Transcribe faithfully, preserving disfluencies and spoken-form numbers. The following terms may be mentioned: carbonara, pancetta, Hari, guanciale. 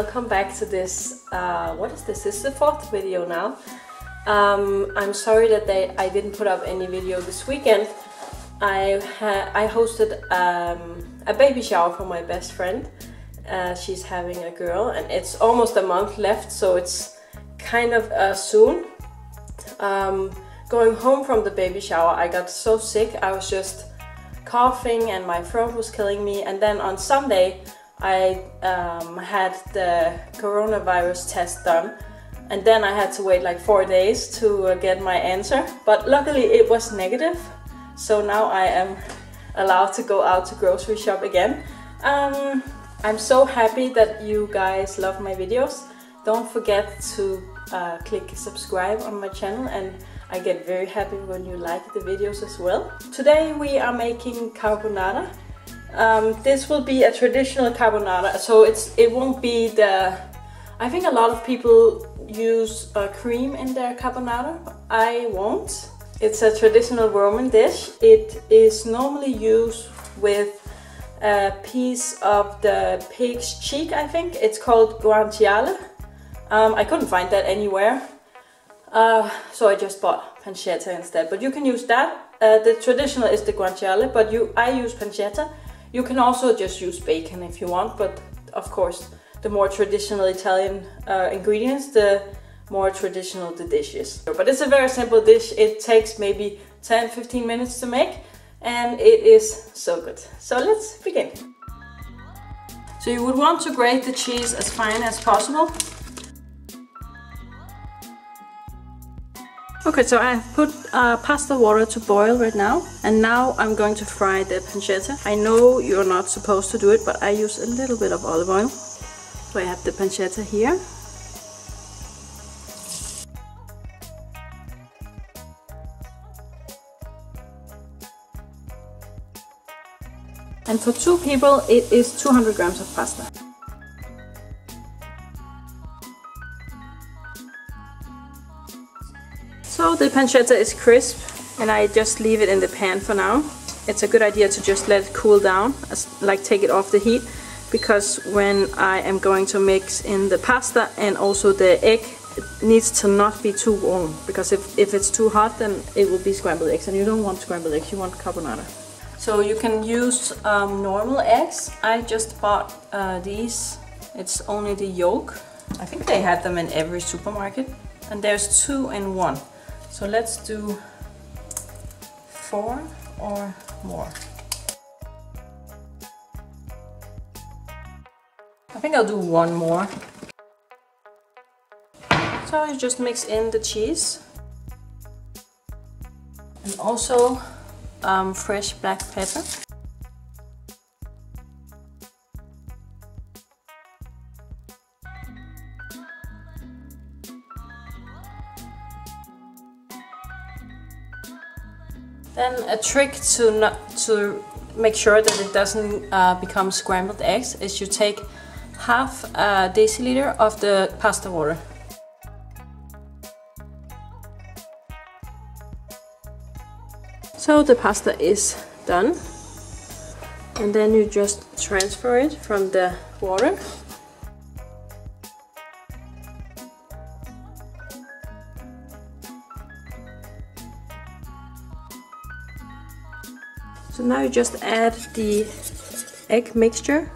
welcome back to this, uh, what is this, this is the fourth video now. Um, I'm sorry that they, I didn't put up any video this weekend. I, ha I hosted um, a baby shower for my best friend. Uh, she's having a girl and it's almost a month left, so it's kind of uh, soon. Um, going home from the baby shower, I got so sick. I was just coughing and my throat was killing me, and then on Sunday I um, had the coronavirus test done, and then I had to wait like four days to uh, get my answer, but luckily it was negative, so now I am allowed to go out to grocery shop again. um, I'm so happy that you guys love my videos. Don't forget to uh, click subscribe on my channel, and I get very happy when you like the videos as well. Today we are making carbonara. Um, this will be a traditional carbonara, so it's it won't be the... I think a lot of people use uh, cream in their carbonara. I won't. It's a traditional Roman dish. It is normally used with a piece of the pig's cheek, I think. It's called guanciale. Um, I couldn't find that anywhere. Uh, so I just bought pancetta instead, but you can use that. Uh, the traditional is the guanciale, but you I use pancetta. You can also just use bacon if you want, but of course the more traditional Italian uh, ingredients, the more traditional the dish is. But it's a very simple dish. It takes maybe ten to fifteen minutes to make, and it is so good. So let's begin. So you would want to grate the cheese as fine as possible. Okay, so I put uh, pasta water to boil right now, and now I'm going to fry the pancetta. I know you're not supposed to do it, but I use a little bit of olive oil. So I have the pancetta here. And for two people it is two hundred grams of pasta. So the pancetta is crisp, and I just leave it in the pan for now. It's a good idea to just let it cool down, like take it off the heat, because when I am going to mix in the pasta and also the egg, it needs to not be too warm, because if, if it's too hot then it will be scrambled eggs, and you don't want scrambled eggs, you want carbonara. So you can use um, normal eggs. I just bought uh, these. It's only the yolk. I think they had them in every supermarket, and there's two in one. So let's do four or more. I think I'll do one more. So you just mix in the cheese. And also um, fresh black pepper. Then a trick to not to make sure that it doesn't uh, become scrambled eggs is you take half a deciliter of the pasta water. So the pasta is done, and then you just transfer it from the water. So now you just add the egg mixture